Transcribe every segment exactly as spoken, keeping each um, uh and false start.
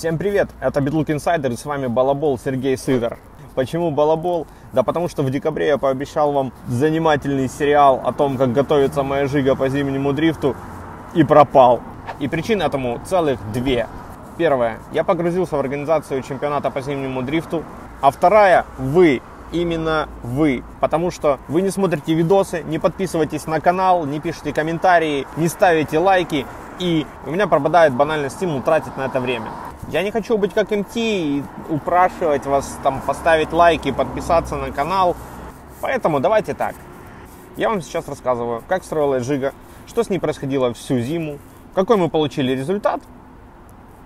Всем привет, это Bitlook Insider, и с вами Балабол Сергей Сытар. Почему Балабол? Да потому что в декабре я пообещал вам занимательный сериал о том, как готовится моя Жига по зимнему дрифту, и пропал. И причин этому целых две. Первая, я погрузился в организацию чемпионата по зимнему дрифту, а вторая, вы. Именно вы, потому что вы не смотрите видосы, не подписываетесь на канал, не пишете комментарии, не ставите лайки, и у меня пропадает банальный стимул тратить на это время. Я не хочу быть как эм ти и упрашивать вас там поставить лайки, подписаться на канал, поэтому давайте так. Я вам сейчас рассказываю, как строилась Жига, что с ней происходило всю зиму, какой мы получили результат,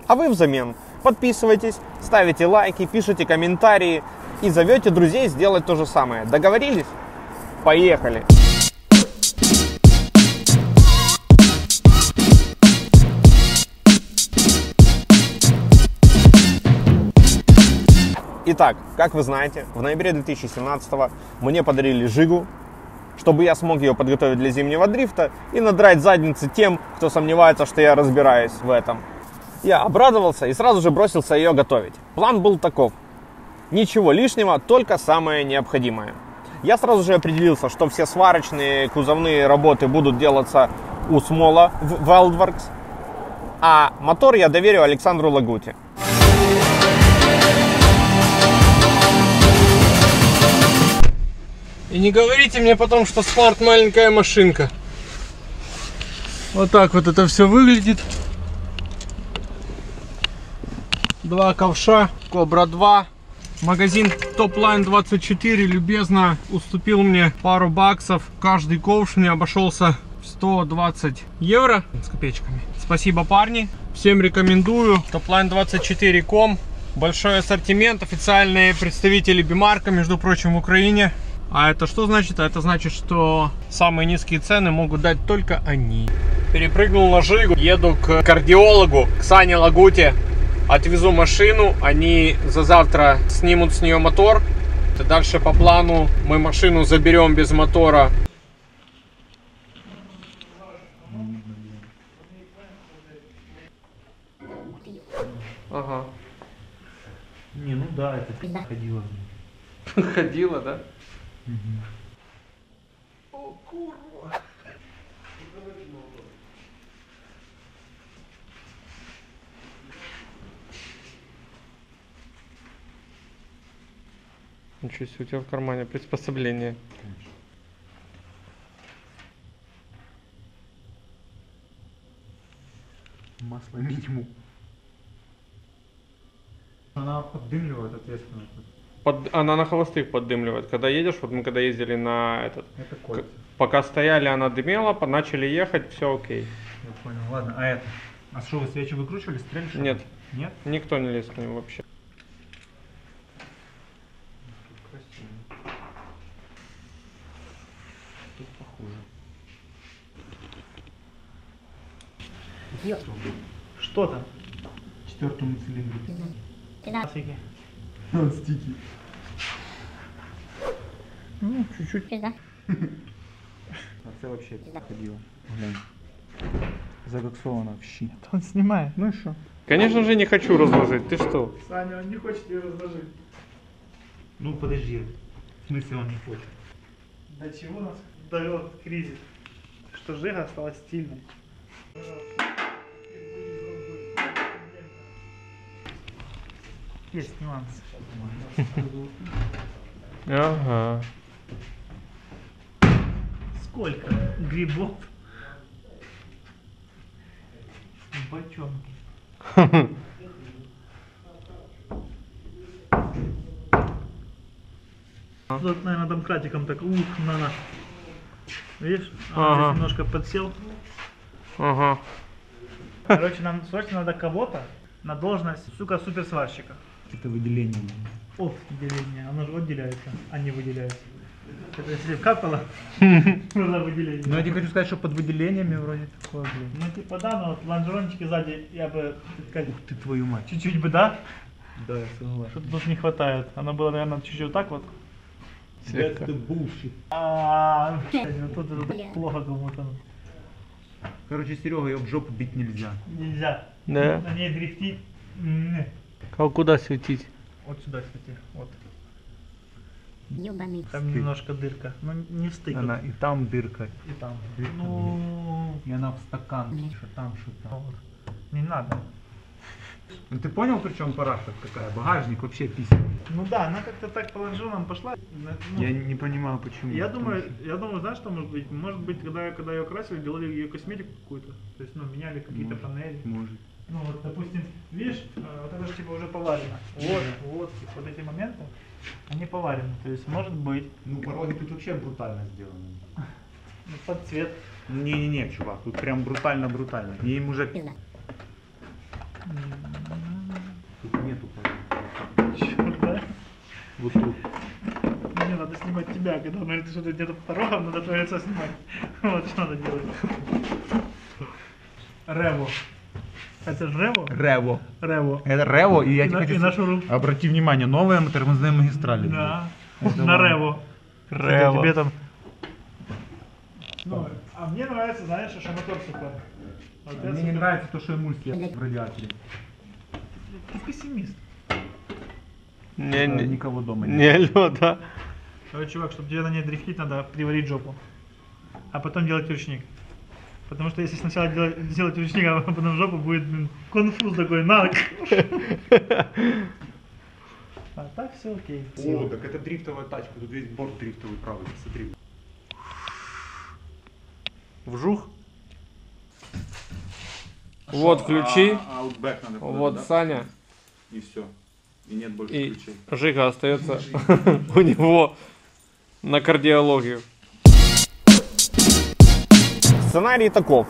а вы взамен подписывайтесь, ставите лайки, пишите комментарии, и зовете друзей сделать то же самое. Договорились? Поехали! Итак, как вы знаете, в ноябре две тысячи семнадцатого мне подарили Жигу, чтобы я смог ее подготовить для зимнего дрифта и надрать задницы тем, кто сомневается, что я разбираюсь в этом. Я обрадовался и сразу же бросился ее готовить. План был таков. Ничего лишнего, только самое необходимое. Я сразу же определился, что все сварочные, кузовные работы будут делаться у Smola в Wildworks, а мотор я доверю Александру Лагуте. И не говорите мне потом, что Spark маленькая машинка. Вот так вот это все выглядит. Два ковша, Кобра два. Магазин Topline двадцать четыре любезно уступил мне пару баксов. Каждый ковш мне обошелся в сто двадцать евро с копеечками. Спасибо, парни. Всем рекомендую. Topline двадцать четыре точка ком. Большой ассортимент. Официальные представители Бимарка, между прочим, в Украине. А это что значит? А это значит, что самые низкие цены могут дать только они. Перепрыгнул на Жигу. Еду к кардиологу, к Сане Лагуте. Отвезу машину, они за завтра снимут с нее мотор. Дальше по плану мы машину заберем без мотора. Ага. Не, ну да, это ходила. Ходила, да? Угу. О, курва. Ничего себе, у тебя в кармане приспособление. Конечно. Масло минимум. Она поддымливает, ответственно. Под, она на холостых поддымливает. Когда едешь, вот мы когда ездили на этот... Это кольца. Пока стояли, она дымела, начали ехать, все окей. Я понял, ладно, а это? А что, вы свечи выкручивали, стрельши? Нет. Нет? Никто не лез к ним вообще. Что там? Четвертому цилиндру. Стики. Стики. Ну, чуть-чуть. А это вообще ходило. Загоксовано в щи. Он снимает. Ну и что? Конечно же не хочу разложить. Ты что? Саня, он не хочет ее разложить. Ну подожди. В смысле он не хочет? До чего нас довел кризис? Что Жига стала стильной. Есть нюанс. Ага. Сколько грибов? Бочонки. Тут, наверное, домкратиком так ух, на на. Видишь? А ага. Немножко подсел. Ага. Короче, нам срочно надо кого-то на должность, сука, суперсварщика. Это выделение. От выделения. Оно же отделяется, а не выделяется. Это если капало, было выделение. Ну я тебе хочу сказать, что под выделениями вроде такое, блин. Ну типа да, но вот лонжерончики сзади, я бы... Ух ты твою мать. Чуть-чуть бы, да? Да, я согласен. Что-то тут не хватает. Оно было, наверное, чуть-чуть так вот. Это булшит. Ааа, тут плохо кому-то. Короче, Серега, ее в жопу бить нельзя. Нельзя. Да. На ней дрифтить. Нет. А куда светить? Вот сюда свети. Вот. Ёбаный. Там стык. Немножко дырка. Ну не стык. Она и там дырка. И там. И ну... И она в стакан. Что там, что там. Не надо. Ну ты понял, причем параша какая? Багажник вообще писем. Ну да, она как-то так по лонжерам пошла. Ну, я не понимаю почему. Я думаю, что... я думаю, знаешь, что может быть? Может быть, когда, когда ее красили, делали ее косметику какую-то. То есть, ну, меняли какие-то панели. Может. Ну вот, допустим, видишь, вот это же типа уже поварено. Вот, вот, вот эти моменты, они поварены. То есть, может быть. Ну, пороги тут вообще брутально сделаны. Под цвет. Не-не-не, чувак, тут прям брутально-брутально. И мужик. Тут нету порога. Черт, да? Вот тут. Мне надо снимать тебя, когда он говорит, что тут нету порога, надо твое лицо снимать. Вот что надо делать. Рево. Это же Рево? Рево. Рево. Это Рево, и я и тебе на, хочу... Нашу... Обрати внимание, новые тормозные магистрали. Да. На Рево. Рево. Тебе там... Ну, а мне нравится, знаешь, что мотор супер. Вот а мне супер. Не нравится то, что эмульсия в радиаторе. Ты пессимист. Не, не, никого дома нет. Не, лё, да. Ой, чувак, чтобы тебе на ней дрифтить, надо приварить жопу. А потом делать ручник. Потому что если сначала делать, делать ручник, а потом жопу, будет конфуз такой, на. А так все окей. О, так это дрифтовая тачка, тут весь борт дрифтовый правый, посмотри. Вжух. Вот ключи, вот Саня. И все. И нет больше ключей. Жига остается у него на кардиологию. Сценарий таков.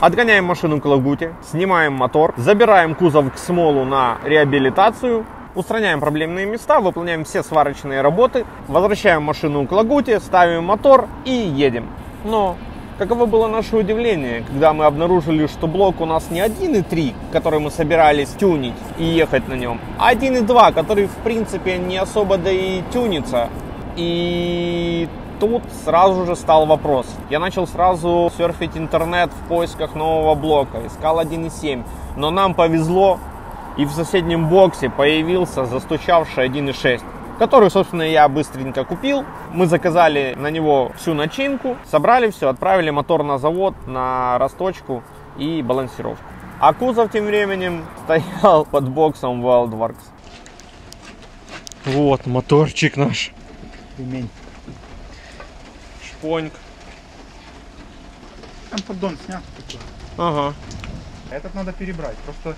Отгоняем машину к Лагуте, снимаем мотор, забираем кузов к Смолу на реабилитацию, устраняем проблемные места, выполняем все сварочные работы, возвращаем машину к Лагуте, ставим мотор и едем. Но каково было наше удивление, когда мы обнаружили, что блок у нас не один и три, который мы собирались тюнить и ехать на нем, а один и два, который в принципе не особо да и тюнится. И... Тут сразу же стал вопрос. Я начал сразу серфить интернет в поисках нового блока, искал один и семь, но нам повезло, и в соседнем боксе появился застучавший один и шесть, который, собственно, я быстренько купил. Мы заказали на него всю начинку, собрали все, отправили мотор на завод, на расточку и балансировку. А кузов тем временем стоял под боксом Wildworks. Вот моторчик наш. Ремень. Поньк. Там поддон снят такой. Ага. Этот надо перебрать. Просто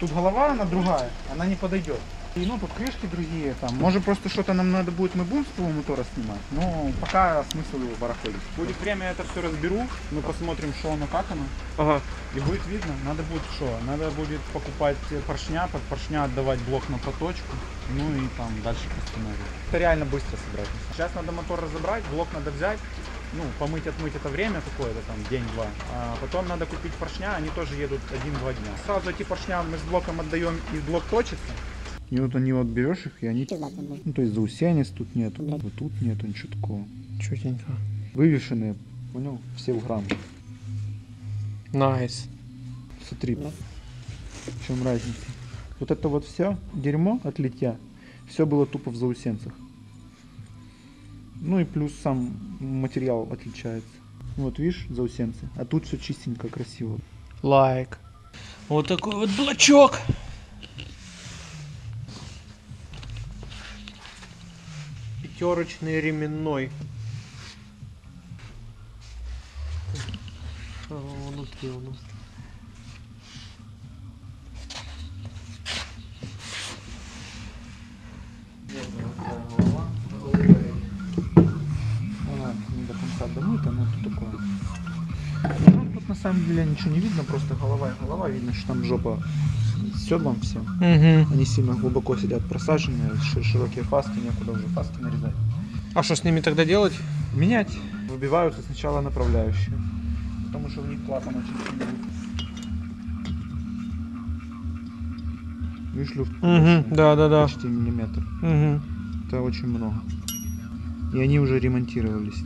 тут голова, она другая, она не подойдет. И ну тут крышки другие там. Может просто что-то нам надо будет, мы будем с того мотора снимать. Но пока смысл его барахолить. Будет время, я это все разберу. Мы посмотрим, что оно, как оно. Ага. И будет видно, надо будет что? Надо будет покупать поршня, под поршня отдавать блок на поточку. Ну и там дальше по сценарию. Это реально быстро собрать. Сейчас надо мотор разобрать, блок надо взять. Ну, помыть, отмыть это время какое-то там, день-два. А потом надо купить поршня, они тоже едут один-два дня. Сразу эти поршня мы с блоком отдаем, и блок точится. И вот они вот берешь их, и они... Ну, то есть заусенец тут нету, вот тут нету ничего такого. Чутенько. Вывешенные, понял, все в грамм. Найс. Nice. Смотри, в чем разница. Вот это вот все дерьмо от литья, все было тупо в заусенцах. Ну и плюс сам материал отличается. Вот видишь, заусенцы. А тут все чистенько, красиво. Лайк. Вот такой вот блочок. Пятерочный ременной. Он успел. На самом деле ничего не видно, просто голова и голова, видно, что там жопа с седлом все. Угу. Они сильно глубоко сидят, просаженные, широкие фаски, некуда уже фаски нарезать. А что с ними тогда делать? Менять. Выбиваются сначала направляющие, потому что у них клапан очень сильный. Видишь, люфт? Угу. Да, да, да. Почти миллиметр. Угу. Это очень много. И они уже ремонтировались.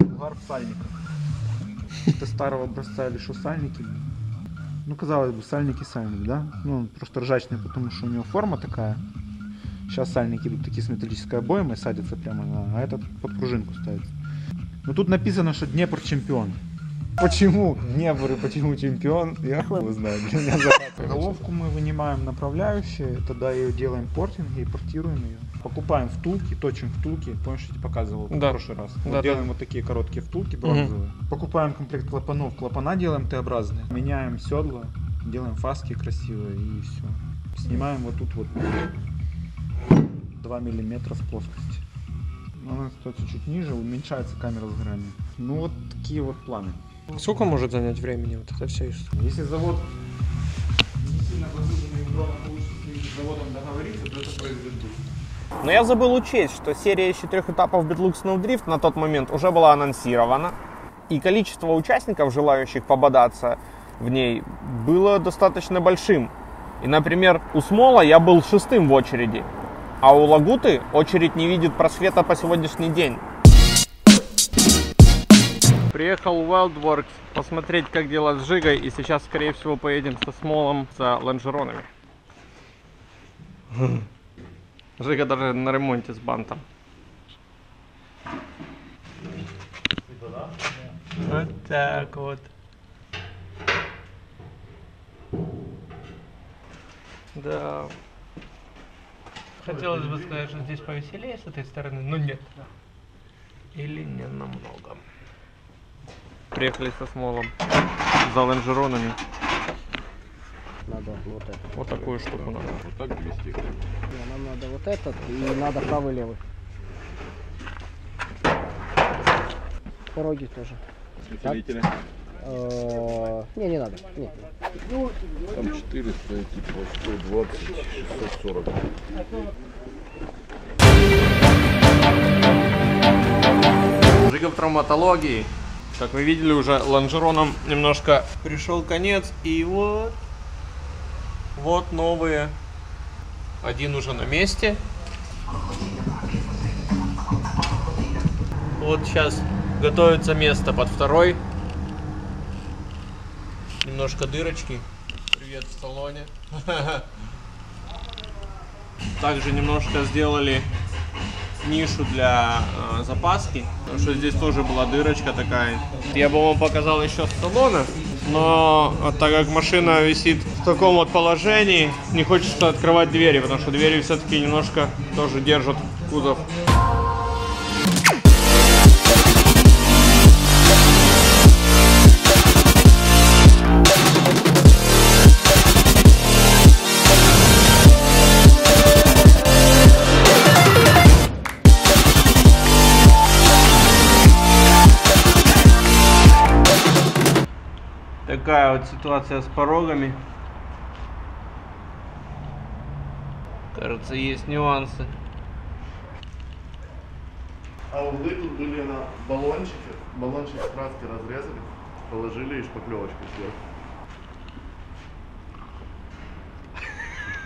Угар сальников. Старого образца или шо, сальники. Ну, казалось бы, сальники, сальник, да? Ну, просто ржачный, потому что у него форма такая. Сейчас сальники идут такие с металлической обоймой, садятся прямо на... А этот под пружинку ставится. Но тут написано, что Днепр чемпион. Почему Днепр и почему чемпион? Я хуй знаю. Головку мы вынимаем направляющие, тогда ее делаем портинг и портируем ее. Покупаем втулки, точим втулки. Помнишь, я тебе показывал да. в прошлый раз? Да, вот делаем да. вот такие короткие втулки бронзовые. Угу. Покупаем комплект клапанов. Клапана делаем Т-образные. Меняем седла, делаем фаски красивые и все. Снимаем вот тут вот два миллиметра с плоскости. Она становится чуть ниже, уменьшается камера сгорания. Ну вот такие вот планы. Сколько может занять времени вот это все? Если завод не сильно загруженный в дронах получится с заводом договориться, то это произойдет. Но я забыл учесть, что серия еще трех этапов BitLux Snowdrift на тот момент уже была анонсирована. И количество участников, желающих пободаться в ней, было достаточно большим. И, например, у Smola я был шестым в очереди. А у Лагуты очередь не видит просвета по сегодняшний день. Приехал в Wildworks посмотреть, как дела с Жигой. И сейчас, скорее всего, поедем со Смолом, за лонжеронами. Жига даже на ремонте с бантом. Вот так вот. Да. Хотелось бы сказать, что здесь повеселее с этой стороны, но нет. Или не намного. Приехали со Смолом за лонжеронами. Надо вот это. Вот такую штуку надо. Вот так вести. Нам надо вот этот и надо правый-левый. Пороги тоже. Светители. Не, не надо. Там четыреста, типа сто двадцать, шестьсот сорок. Жига в травматологии. Как вы видели, уже лонжероном немножко пришел конец. И вот... Вот новые. Один уже на месте. Вот сейчас готовится место под второй. Немножко дырочки. Привет в салоне. Также немножко сделали нишу для э, запаски, потому что здесь тоже была дырочка такая. Я бы вам показал еще с салона, но вот, так как машина висит в таком вот положении, не хочется открывать двери, потому что двери все-таки немножко тоже держат кузов. Такая вот ситуация с порогами. Кажется, есть нюансы. А углы тут были на баллончике. Баллончик краски разрезали, положили и шпаклевочку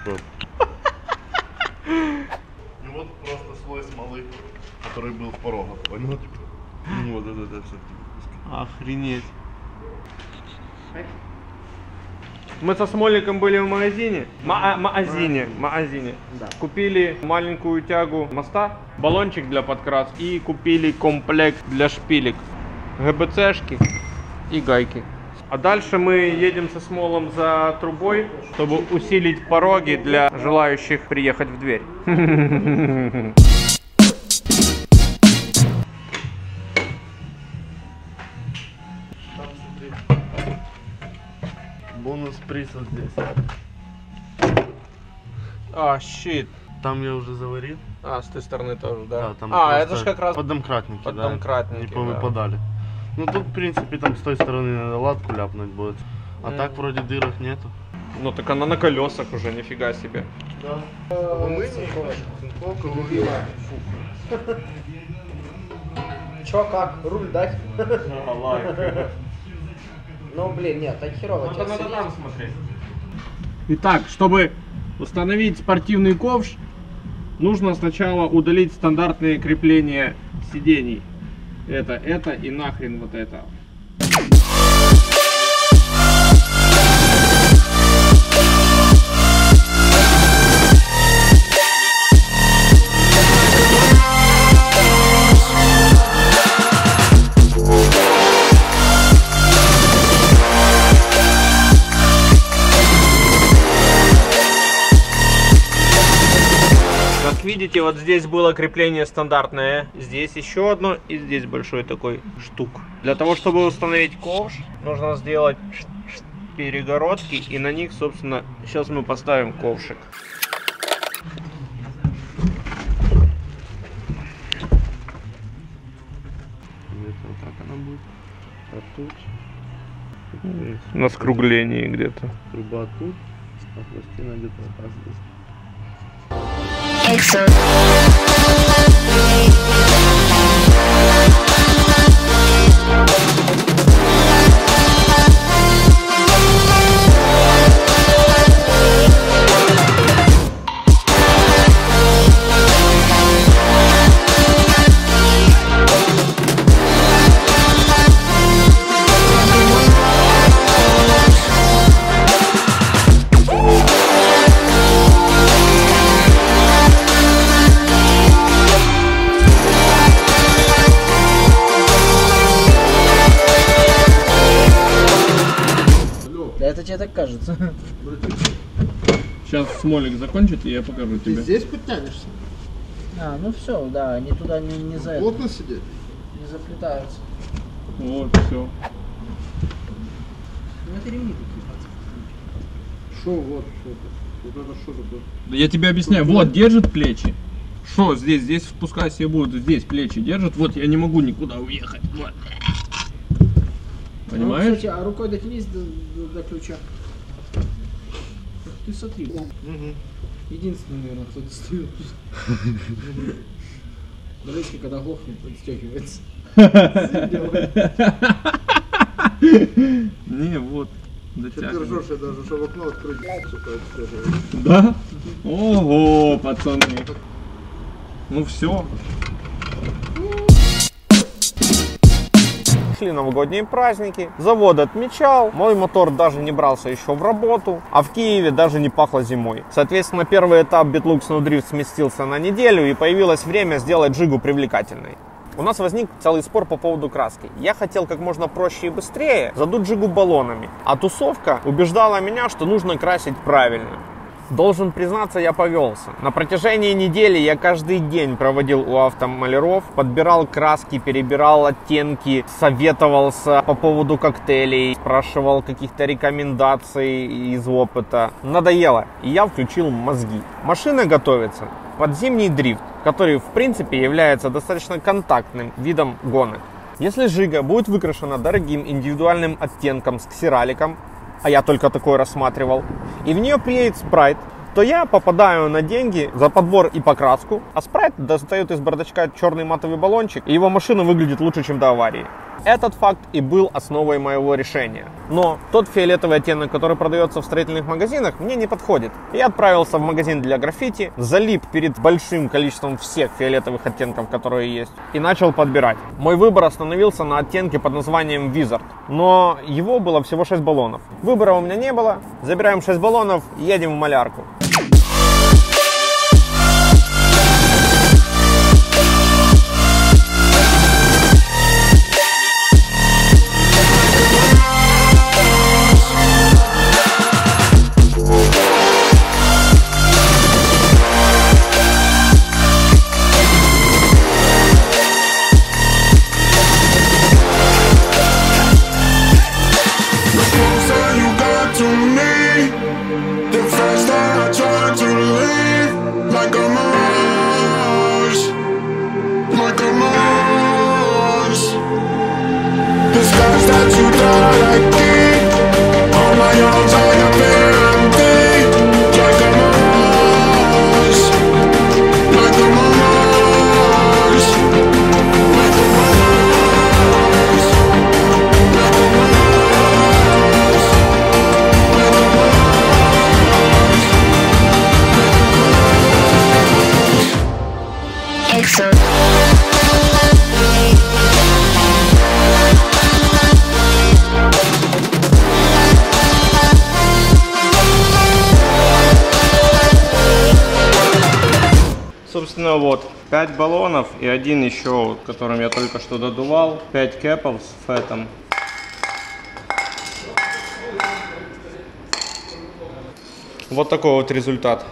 сверху. И вот просто слой смолы, который был в порогах. Понял? Ну вот это все. Охренеть. Мы со Смоликом были в магазине, магазине, магазине. Да. Купили маленькую тягу моста, баллончик для подкрас и купили комплект для шпилек, ГБЦшки и гайки. А дальше мы едем со Смолом за трубой, чтобы усилить пороги для желающих приехать в дверь. Бонус приз вот здесь. А, щит. Там я уже заварил. А, с той стороны тоже, да? Да, там. А, это же как раз под домкратники, под да? домкратники, не повыпадали. Да. Ну тут, в принципе, там с той стороны надо латку ляпнуть будет. А mm. так вроде дырок нету. Ну так она на колесах уже, нифига себе. Да. Чё, как? Руль дать? Ну блин, нет, так херово. Надо, надо там смотреть. Итак, чтобы установить спортивный ковш, нужно сначала удалить стандартные крепления сидений. Это, это и нахрен вот это. видите, вот здесь было крепление стандартное, здесь еще одно и здесь большой такой штук. Для того, чтобы установить ковш, нужно сделать перегородки, и на них, собственно, сейчас мы поставим ковшик. Где-то вот так она будет, а тут... На скруглении где-то. Труба тут, а пластина где-то вот так здесь. Так кажется. Сейчас Смолик закончит, и я покажу тебе. Ты здесь подтянешься? А, ну все, да, они туда не, не за... Плотно сидеть? Не заплетаются. Вот, все. Ну это ремни такие. Шо, вот, что это? Вот это что такое? Да я тебе объясняю, что вот, держит плечи. Шо, здесь, здесь впускай себе будут, здесь плечи держат. Вот, я не могу никуда уехать. Вот. Понимаешь? Ну, кстати, а рукой дотянись до, до, до ключа. Ты смотри. Угу. Единственный, наверное, кто достает. Дрыски, когда глохнет, отстегивается. Не, вот. Ты ржешь, я даже, чтобы окно открыть, сука, отстегивается. Да? Ого, пацаны. Ну все. Шли новогодние праздники, завод отмечал, мой мотор даже не брался еще в работу, а в Киеве даже не пахло зимой. Соответственно, первый этап BitLux Snowdrift сместился на неделю, и появилось время сделать Жигу привлекательной. У нас возник целый спор по поводу краски. Я хотел как можно проще и быстрее задуть Жигу баллонами, а тусовка убеждала меня, что нужно красить правильно. Должен признаться, я повелся. На протяжении недели я каждый день проводил у автомаляров, подбирал краски, перебирал оттенки, советовался по поводу коктейлей, спрашивал каких-то рекомендаций из опыта. Надоело, и я включил мозги. Машина готовится под зимний дрифт, который, в принципе, является достаточно контактным видом гонок. Если Жига будет выкрашена дорогим индивидуальным оттенком с ксераликом, а я только такой рассматривал, и в нее приедет спрайт, то я попадаю на деньги за подбор и покраску, а спрайт достает из бардачка черный матовый баллончик, и его машина выглядит лучше, чем до аварии. Этот факт и был основой моего решения. Но тот фиолетовый оттенок, который продается в строительных магазинах, мне не подходит. Я отправился в магазин для граффити, залип перед большим количеством всех фиолетовых оттенков, которые есть, и начал подбирать. Мой выбор остановился на оттенке под названием Wizard, но его было всего шесть баллонов. Выбора у меня не было, забираем шесть баллонов, едем в малярку. Собственно, вот пять баллонов и один еще, которым я только что додувал, пять кэпов с фэтом. Вот такой вот результат.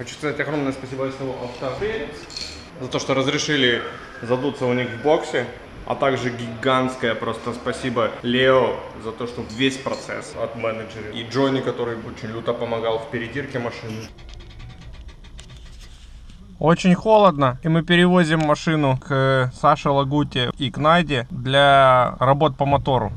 Хочу сказать огромное спасибо Auto Perets за то, что разрешили задуться у них в боксе. А также гигантское просто спасибо Лео за то, что весь процесс от менеджера. И Джонни, который очень люто помогал в передирке машины. Очень холодно, и мы перевозим машину к Саше Лагуте и к Найде для работ по мотору.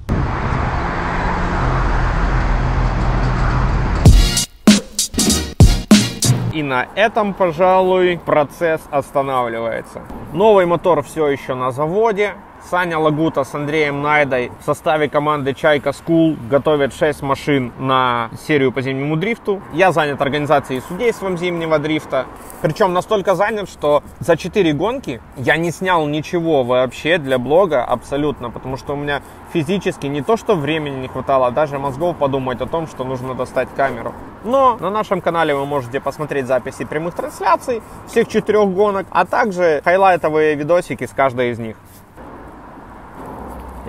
И на этом, пожалуй, процесс останавливается. Новый мотор все еще на заводе. Саня Лагута с Андреем Найдой в составе команды «Чайка Скул» готовят шесть машин на серию по зимнему дрифту. Я занят организацией и судейством зимнего дрифта. Причем настолько занят, что за четыре гонки я не снял ничего вообще для блога абсолютно, потому что у меня физически не то что времени не хватало, а даже мозгов подумать о том, что нужно достать камеру. Но на нашем канале вы можете посмотреть записи прямых трансляций всех четырех гонок, а также хайлайтовые видосики с каждой из них.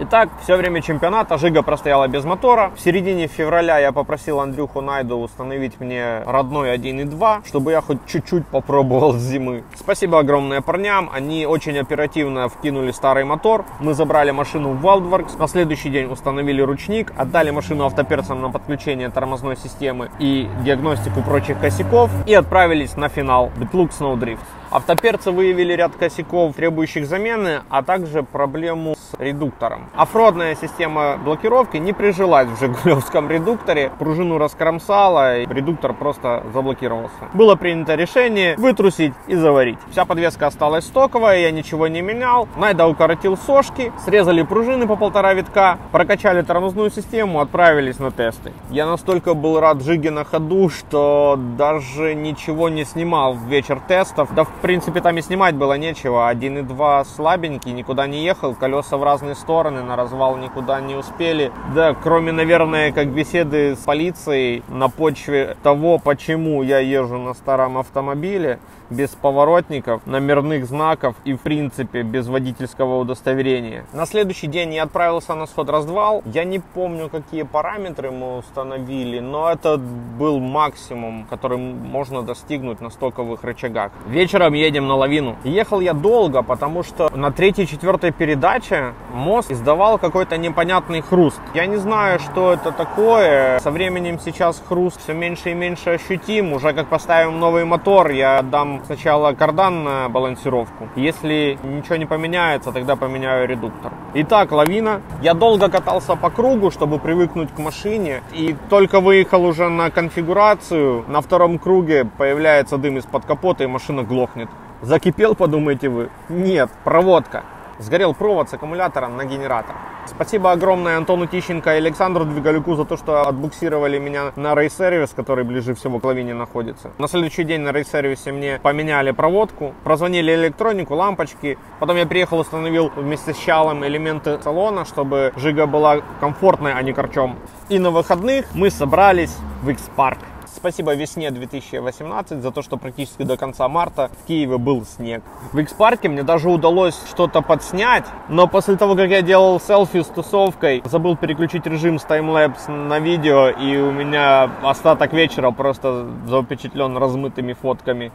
Итак, все время чемпионата Жига простояла без мотора. В середине февраля я попросил Андрюху Найду установить мне родной один и два, чтобы я хоть чуть-чуть попробовал с зимы. Спасибо огромное парням, они очень оперативно вкинули старый мотор. Мы забрали машину в Wildworks, на следующий день установили ручник, отдали машину Auto Perets'ам на подключение тормозной системы и диагностику прочих косяков и отправились на финал BitLux Snowdrift. Auto Perets'ы выявили ряд косяков, требующих замены, а также проблему с редуктором. Оффроадная система блокировки не прижилась в жигулевском редукторе, пружину раскромсала, и редуктор просто заблокировался. Было принято решение вытрусить и заварить. Вся подвеска осталась стоковая, я ничего не менял. Найда укоротил сошки, срезали пружины по полтора витка, прокачали тормозную систему, отправились на тесты. Я настолько был рад Жиге на ходу, что даже ничего не снимал в вечер тестов. Да, в В принципе, там и снимать было нечего. один и два слабенький, никуда не ехал, колеса в разные стороны, на развал никуда не успели. Да, кроме, наверное, как беседы с полицией на почве того, почему я езжу на старом автомобиле, без поворотников, номерных знаков и, в принципе, без водительского удостоверения. На следующий день я отправился на сход-раздвал. Я не помню, какие параметры мы установили, но это был максимум, который можно достигнуть на стоковых рычагах. Вечером едем на Лавину. Ехал я долго, потому что на третьей-четвертой передаче мост издавал какой-то непонятный хруст. Я не знаю, что это такое. Со временем сейчас хруст все меньше и меньше ощутим. Уже как поставим новый мотор, я дам сначала кардан на балансировку. Если ничего не поменяется, тогда поменяю редуктор. Итак, Лавина. Я долго катался по кругу, чтобы привыкнуть к машине. И только выехал уже на конфигурацию. На втором круге появляется дым из-под капота, и машина глохнет. Закипел, подумаете вы? Нет, проводка. Сгорел провод с аккумулятором на генератор. Спасибо огромное Антону Тищенко и Александру Двигалюку за то, что отбуксировали меня на Рейс-сервис, который ближе всего к Лавине находится. На следующий день на Рейс-сервисе мне поменяли проводку, прозвонили электронику, лампочки. Потом я приехал, установил вместе с щалом элементы салона, чтобы Жига была комфортной, а не корчом. И на выходных мы собрались в Икс-парк. Спасибо весне две тысячи восемнадцатого за то, что практически до конца марта в Киеве был снег. В Икс-парке мне даже удалось что-то подснять, но после того, как я делал селфи с тусовкой, забыл переключить режим с таймлэпс на видео, и у меня остаток вечера просто запечатлен размытыми фотками.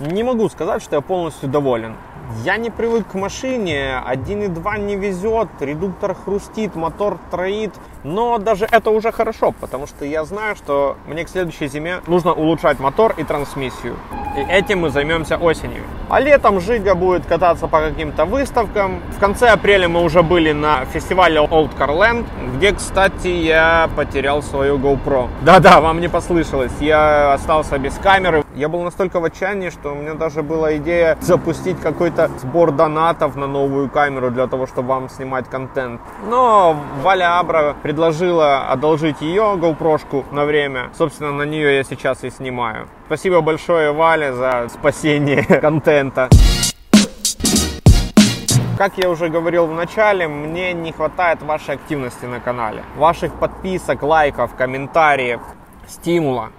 Не могу сказать, что я полностью доволен. Я не привык к машине, один и два не везет, редуктор хрустит, мотор троит. Но даже это уже хорошо, потому что я знаю, что мне к следующей зиме нужно улучшать мотор и трансмиссию. И этим мы займемся осенью. А летом Жига будет кататься по каким-то выставкам. В конце апреля мы уже были на фестивале Old Car Land, где, кстати, я потерял свою GoPro. Да-да, вам не послышалось, я остался без камеры. Я был настолько в отчаянии, что у меня даже была идея запустить какой-то сбор донатов на новую камеру для того, чтобы вам снимать контент. Но Валя Абра предложила одолжить ее GoPro-шку на время. Собственно, на нее я сейчас и снимаю. Спасибо большое, Вале, за спасение контента. Как я уже говорил в начале, мне не хватает вашей активности на канале. Ваших подписок, лайков, комментариев, стимула.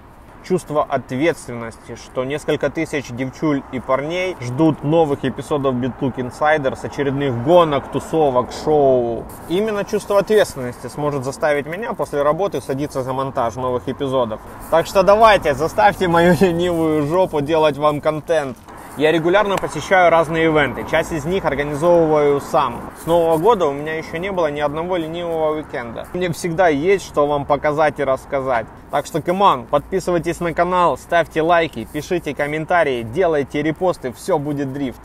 Чувство ответственности, что несколько тысяч девчуль и парней ждут новых эпизодов Bitlook Insider с очередных гонок, тусовок, шоу. Именно чувство ответственности сможет заставить меня после работы садиться за монтаж новых эпизодов. Так что давайте, заставьте мою ленивую жопу делать вам контент. Я регулярно посещаю разные ивенты, часть из них организовываю сам. С Нового года у меня еще не было ни одного ленивого уикенда. Мне всегда есть, что вам показать и рассказать. Так что, камон, подписывайтесь на канал, ставьте лайки, пишите комментарии, делайте репосты, все будет дрифт.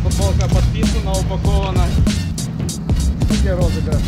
Футболка подписана, упакована. Для розыгрыша.